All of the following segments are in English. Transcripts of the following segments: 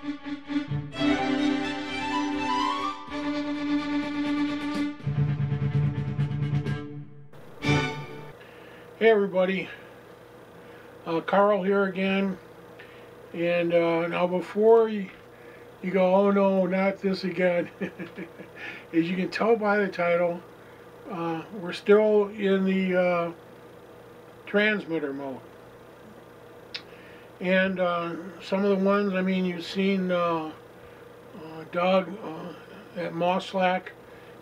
Hey everybody, Carl here again, and now before you go, oh no, not this again, as you can tell by the title, we're still in the transmitter mode, and some of the ones, I mean, you've seen Doug at Mosslack,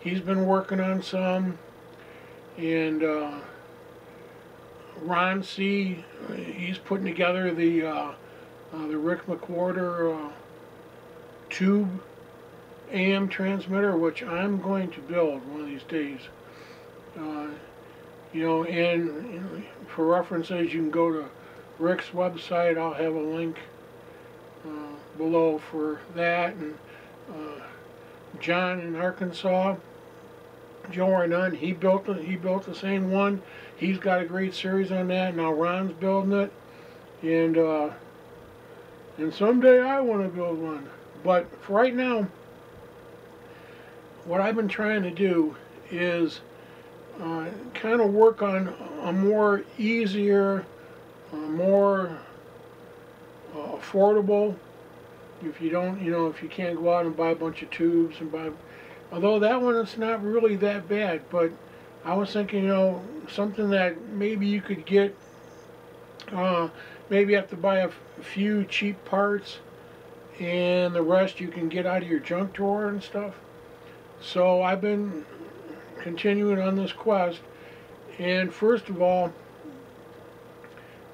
he's been working on some, and Ron C., he's putting together the Rick McWhorter tube AM transmitter, which I'm going to build one of these days. You know, and for references, you can go to Rick's website. I'll have a link below for that. And John in Arkansas, Joe Arnon, he built the same one. He's got a great series on that. Now Ron's building it, and someday I want to build one. But for right now, what I've been trying to do is kind of work on a more easier, more affordable. If you don't, you know, if you can't go out and buy a bunch of tubes and buy. Although that one, it's not really that bad, but I was thinking, you know, something that maybe you could get, maybe have to buy a few cheap parts, and the rest you can get out of your junk drawer and stuff. So I've been continuing on this quest, and first of all,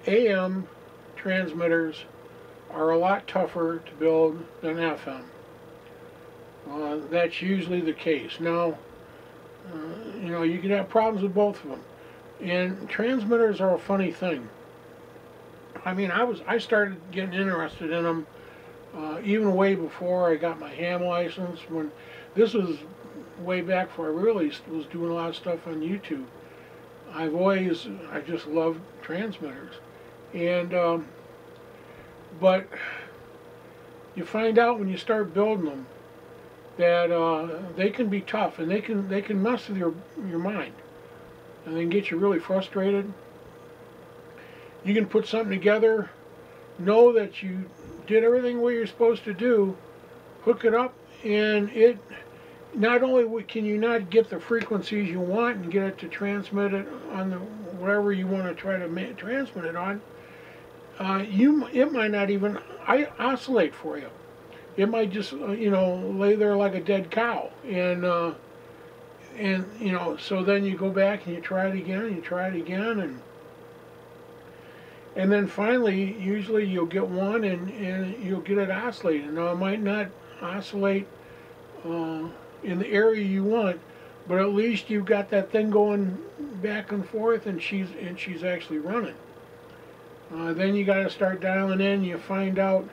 AM transmitters are a lot tougher to build than FM. That's usually the case. Now, you know, you can have problems with both of them. And transmitters are a funny thing. I mean, I started getting interested in them even way before I got my ham license. When this was way back before I really was doing a lot of stuff on YouTube. I just loved transmitters, and but you find out when you start building them that they can be tough, and they can mess with your mind, and they can get you really frustrated. You can put something together, know that you did everything what you're supposed to do, hook it up, and it not only can you not get the frequencies you want and get it to transmit it on the whatever you want to try to transmit it on, it might not even oscillate for you. It might just, you know, lay there like a dead cow, and you know, so then you go back and you try it again, and you try it again, and then finally, usually you'll get one, and you'll get it oscillating. Now, it might not oscillate in the area you want, but at least you've got that thing going back and forth, and she's actually running. Then you got to start dialing in. You find out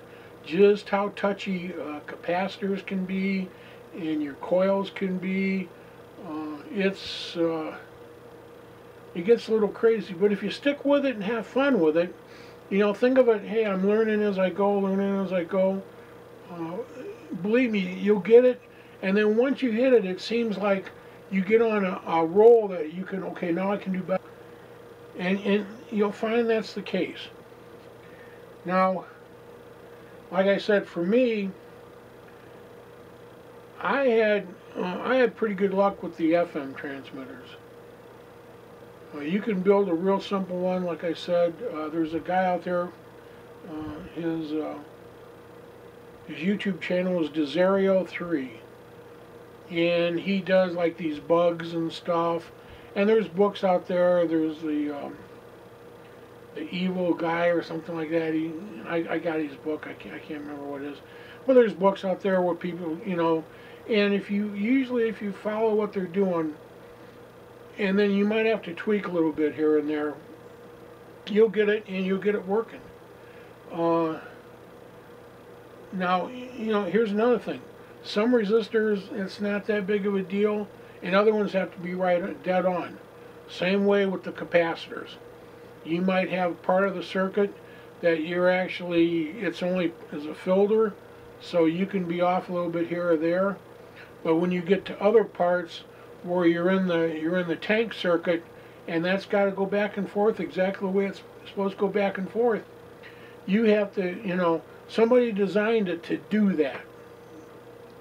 just how touchy capacitors can be, and your coils can be. It gets a little crazy, but if you stick with it and have fun with it, you know, think of it, hey, I'm learning as I go, learning as I go. Believe me, you'll get it, and then once you hit it, it seems like you get on a roll that you can, okay, now I can do better, and you'll find that's the case. Now, like I said, for me, I had pretty good luck with the FM transmitters. You can build a real simple one, like I said. There's a guy out there. His YouTube channel is Desario3, and he does like these bugs and stuff. And there's books out there. There's the evil guy or something like that. I got his book. I can't remember what it is. But there's books out there where people, you know, and if you follow what they're doing, and then you might have to tweak a little bit here and there, you'll get it, and you'll get it working. Now, you know, here's another thing. Some resistors, it's not that big of a deal, and other ones have to be right dead on. Same way with the capacitors. You might have part of the circuit that you're actually, it's only as a filter, So you can be off a little bit here or there, but when you get to other parts where you're in the tank circuit, and that's got to go back and forth exactly the way it's supposed to go back and forth, you have to, you know, somebody designed it to do that.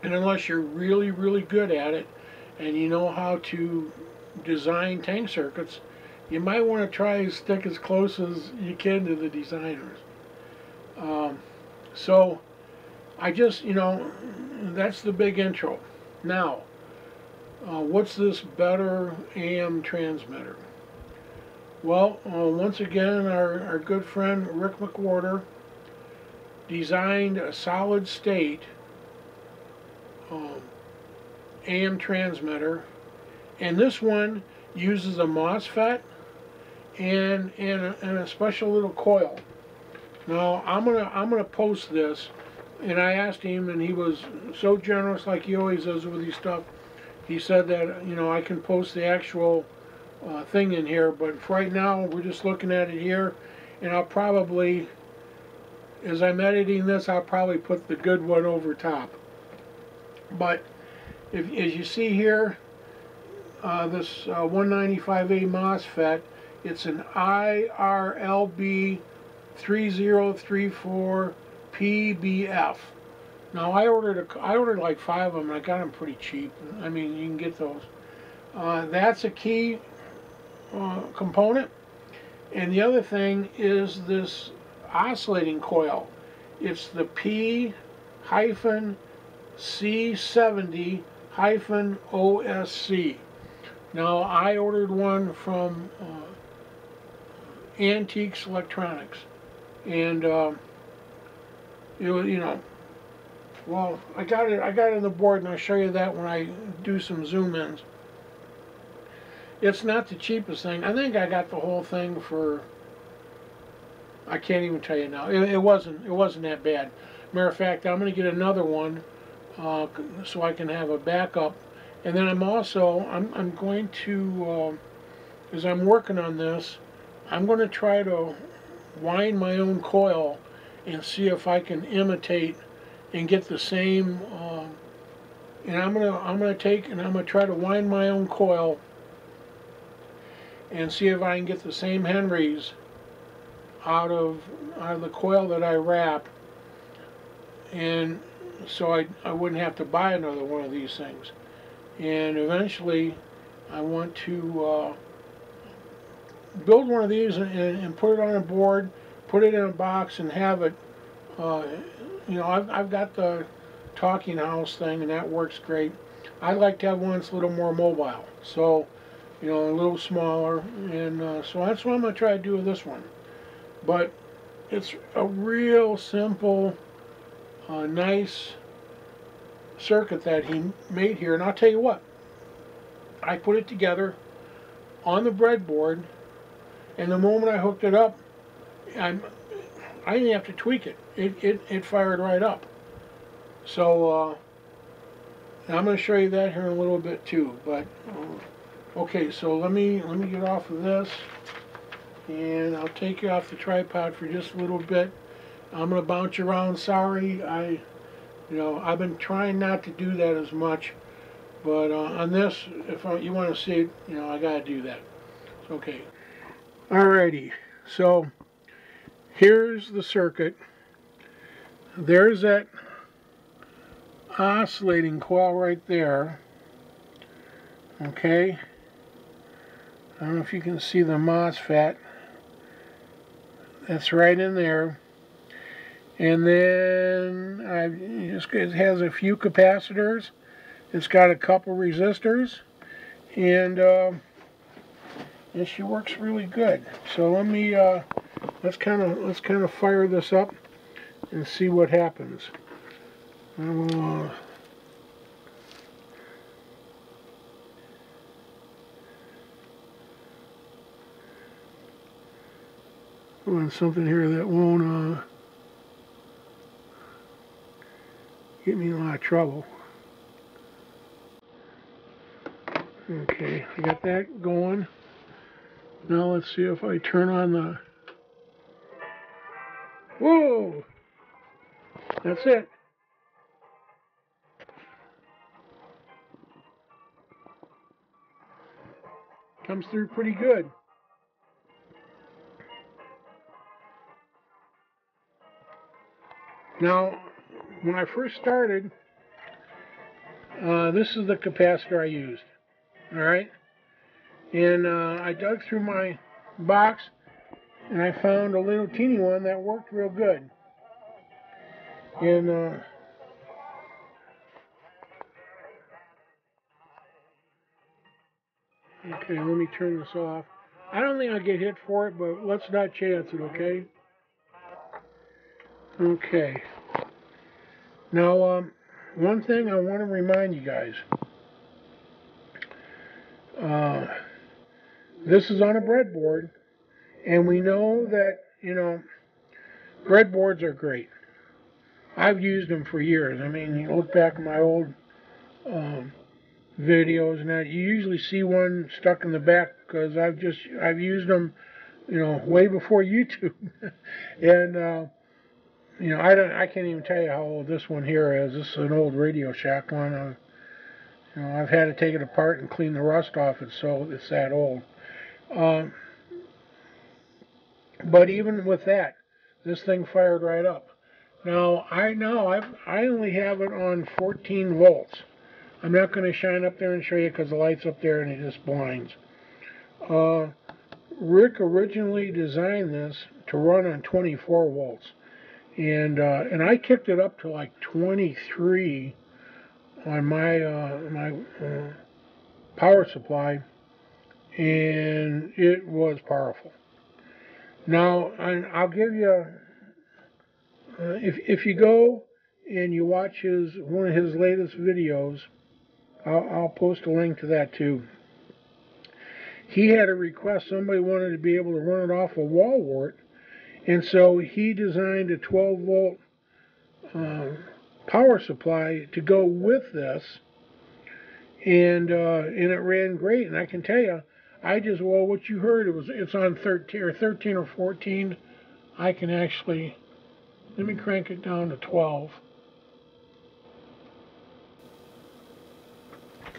And unless you're really, really good at it and you know how to design tank circuits, you might want to try to stick as close as you can to the designers. So I just, you know, that's the big intro. Now, what's this better AM transmitter? Well, once again, our good friend Rick McWhorter designed a solid state AM transmitter, and this one uses a MOSFET and a special little coil. Now I'm gonna post this, and I asked him, and he was so generous, like he always is with his stuff. He said that, you know, I can post the actual thing in here, but for right now we're just looking at it here, and I'll probably, as I'm editing this, I'll probably put the good one over top. But if, as you see here, this 195A MOSFET, it's an IRLB3034PBF. Now I ordered like 5 of them, and I got them pretty cheap. I mean, you can get those. That's a key component, and the other thing is this oscillating coil. It's the P-C70-OSC. Now I ordered one from Antiques Electronics, and it was, you know, well, I got it on the board, and I'll show you that when I do some zoom ins. It's not the cheapest thing. I think I got the whole thing for, I can't even tell you now. It wasn't that bad. Matter of fact, I'm going to get another one so I can have a backup. And then I'm going to, as I'm working on this, I'm going to try to wind my own coil and see if I can imitate and get the same. And I'm gonna take, and I'm gonna try to wind my own coil and see if I can get the same Henrys out of the coil that I wrap, and so I wouldn't have to buy another one of these things. And eventually I want to build one of these and put it on a board, put it in a box, and have it, you know, I've got the talking house thing, and that works great. I like to have one that's a little more mobile, so, you know, a little smaller, and so that's what I'm going to try to do with this one. But it's a real simple, nice circuit that he made here, and I'll tell you what, I put it together on the breadboard, and the moment I hooked it up, I didn't have to tweak it. It fired right up. So I'm going to show you that here in a little bit too. But okay, so let me get off of this, and I'll take you off the tripod for just a little bit. I'm going to bounce around. Sorry, you know, I've been trying not to do that as much, but on this, if you want to see it, you know, I got to do that. Okay. Alrighty. So here's the circuit. There's that oscillating coil right there. Okay. I don't know if you can see the MOSFET. That's right in there. And then it has a few capacitors. It's got a couple resistors, and yes, she works really good. So let me let's kind of fire this up and see what happens. I want something here that won't get me in a lot of trouble. Okay, I got that going. Now let's see if I turn on the... Whoa! That's it. Comes through pretty good. Now, when I first started, this is the capacitor I used. All right? And I dug through my box, and I found a little teeny one that worked real good. And okay, let me turn this off. I don't think I'll get hit for it, but let's not chance it, okay? Okay. Now, one thing I want to remind you guys. This is on a breadboard, and we know that, you know, breadboards are great. I've used them for years. I mean, you look back at my old videos and that, you usually see one stuck in the back because I've used them, you know, way before YouTube. And you know, I can't even tell you how old this one here is. This is an old Radio Shack one. You know, I've had to take it apart and clean the rust off it, so it's that old. But even with that, this thing fired right up. Now I only have it on 14 volts. I'm not going to shine up there and show you because the light's up there and it just blinds. Rick originally designed this to run on 24 volts, and I kicked it up to like 23 on my power supply, and it was powerful. Now I'll give you if you go and you watch one of his latest videos. I'll post a link to that too. He had a request. Somebody wanted to be able to run it off a wall wart, and so he designed a 12 volt power supply to go with this, and it ran great. And I can tell you, well, what you heard, it's on 13 or 14. I can actually, let me crank it down to 12.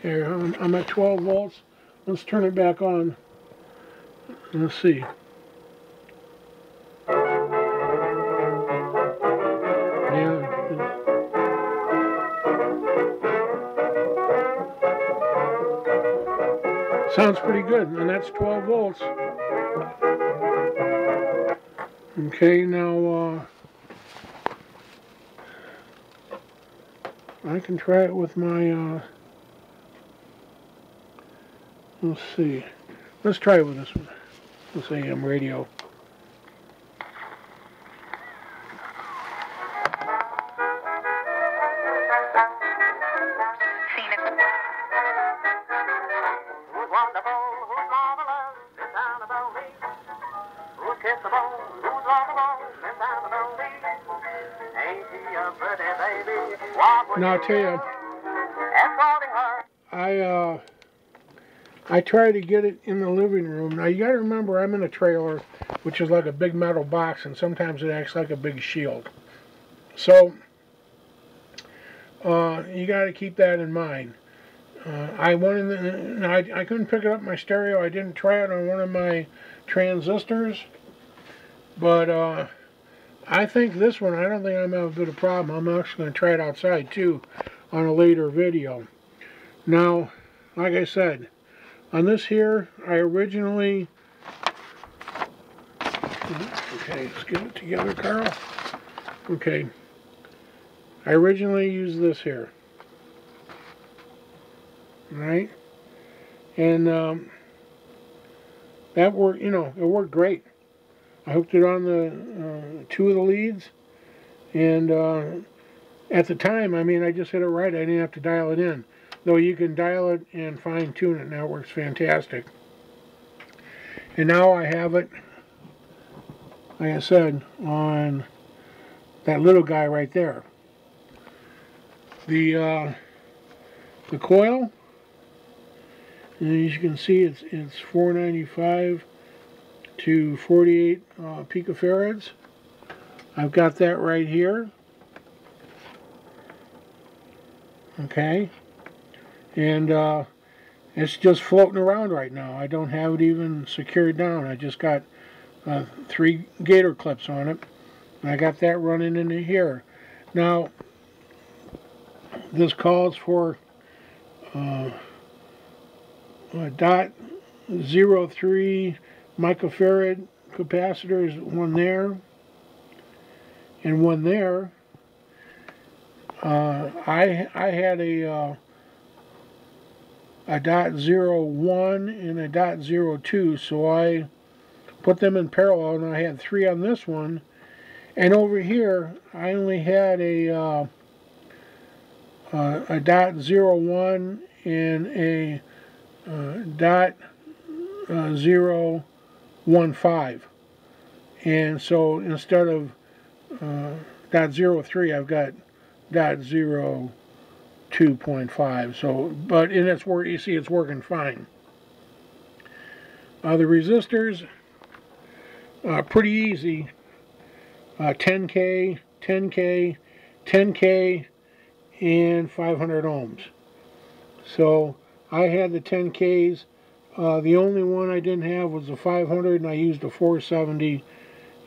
Here, I'm at 12 volts. Let's turn it back on. Let's see. Yeah. Sounds pretty good, and that's 12 volts. Okay, now I can try it with my let's see. Let's try it with this one. Let's AM radio. Now I'll tell you, I try to get it in the living room. Now you gotta remember, I'm in a trailer, which is like a big metal box, and sometimes it acts like a big shield. So you gotta keep that in mind. I went in the, I couldn't pick it up my stereo. I didn't try it on one of my transistors, but I think this one, I don't think I'm having a bit of problem. I'm actually gonna try it outside too on a later video. Now, like I said, on this here, I originally, okay, let's get it together, Carl. Okay, I originally used this here, all right? And that worked, you know, it worked great. I hooked it on the two of the leads, and at the time, I mean, I just hit it right. I didn't have to dial it in. Though you can dial it and fine-tune it, and that works fantastic. And now I have it, like I said, on that little guy right there. The coil, and as you can see, it's 495 to 48 picofarads. I've got that right here. Okay. And It's just floating around right now. I don't have it even secured down. I just got 3 gator clips on it, and I got that running into here. Now, this calls for .03 microfarad capacitors, one there and one there. I had a .01 and a .02, so I put them in parallel, and I had 3 on this one. And over here, I only had a .01 and a .015, and so instead of .03, I've got .02.5. so, but in its work, you see it's working fine. The resistors are pretty easy. 10K, 10K, 10K, and 500 ohms. So I had the 10Ks. The only one I didn't have was the 500, and I used the 470,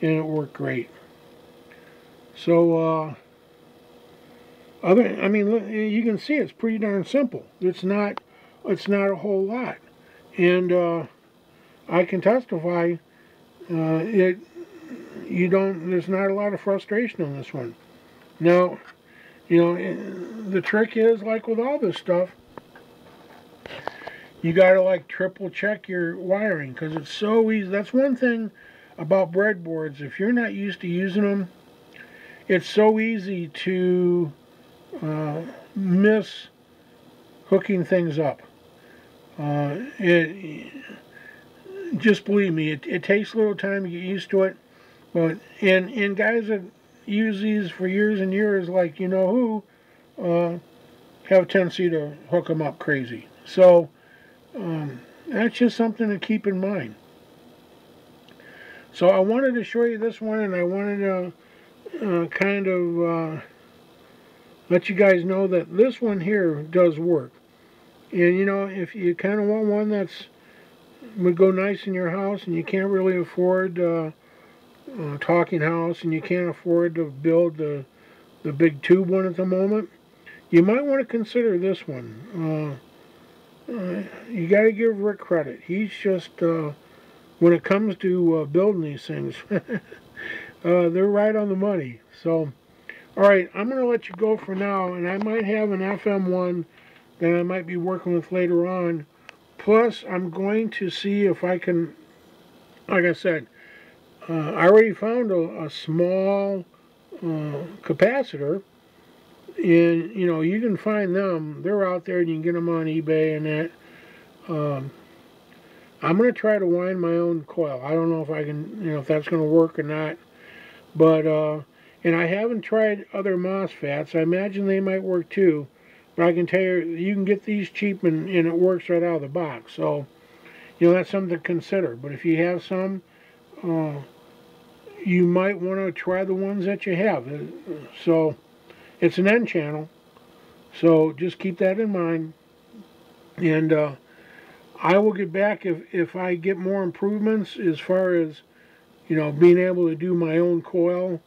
and it worked great. So I mean, look, you can see it's pretty darn simple. It's not a whole lot, and I can testify there's not a lot of frustration on this one. Now, you know, the trick is, like with all this stuff, you gotta like triple check your wiring, because it's so easy. That's one thing about breadboards. If you're not used to using them, it's so easy to miss hooking things up. Just believe me, it takes a little time to get used to it. But and guys that use these for years and years, like you know who, have a tendency to hook them up crazy. So that's just something to keep in mind. So I wanted to show you this one, and I wanted to kind of let you guys know that this one here does work. And you know, if you kind of want one that's would go nice in your house, and you can't really afford a talking house, and you can't afford to build the big tube one at the moment, you might want to consider this one. You got to give Rick credit. He's just, when it comes to building these things, they're right on the money. So, all right, I'm going to let you go for now, and I might have an FM one that I might be working with later on. Plus, I'm going to see if I can, like I said, I already found a small capacitor, and you know, you can find them. They're out there, and you can get them on eBay and that. I'm going to try to wind my own coil. I don't know if I can, you know, if that's going to work or not. But and I haven't tried other MOSFETs. I imagine they might work too. But I can tell you, you can get these cheap, and it works right out of the box. So you know, that's something to consider. But if you have some, you might want to try the ones that you have. So it's an N channel, so just keep that in mind. And I will get back if I get more improvements as far as, you know, being able to do my own coil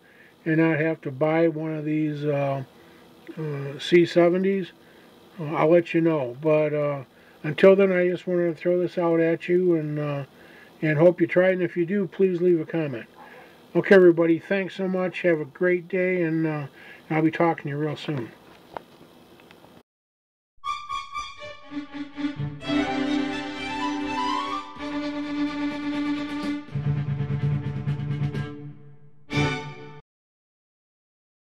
and not have to buy one of these C70s. I'll let you know. But until then, I just wanted to throw this out at you, and hope you try it, and if you do, please leave a comment. Okay, everybody, thanks so much. Have a great day, and I'll be talking to you real soon.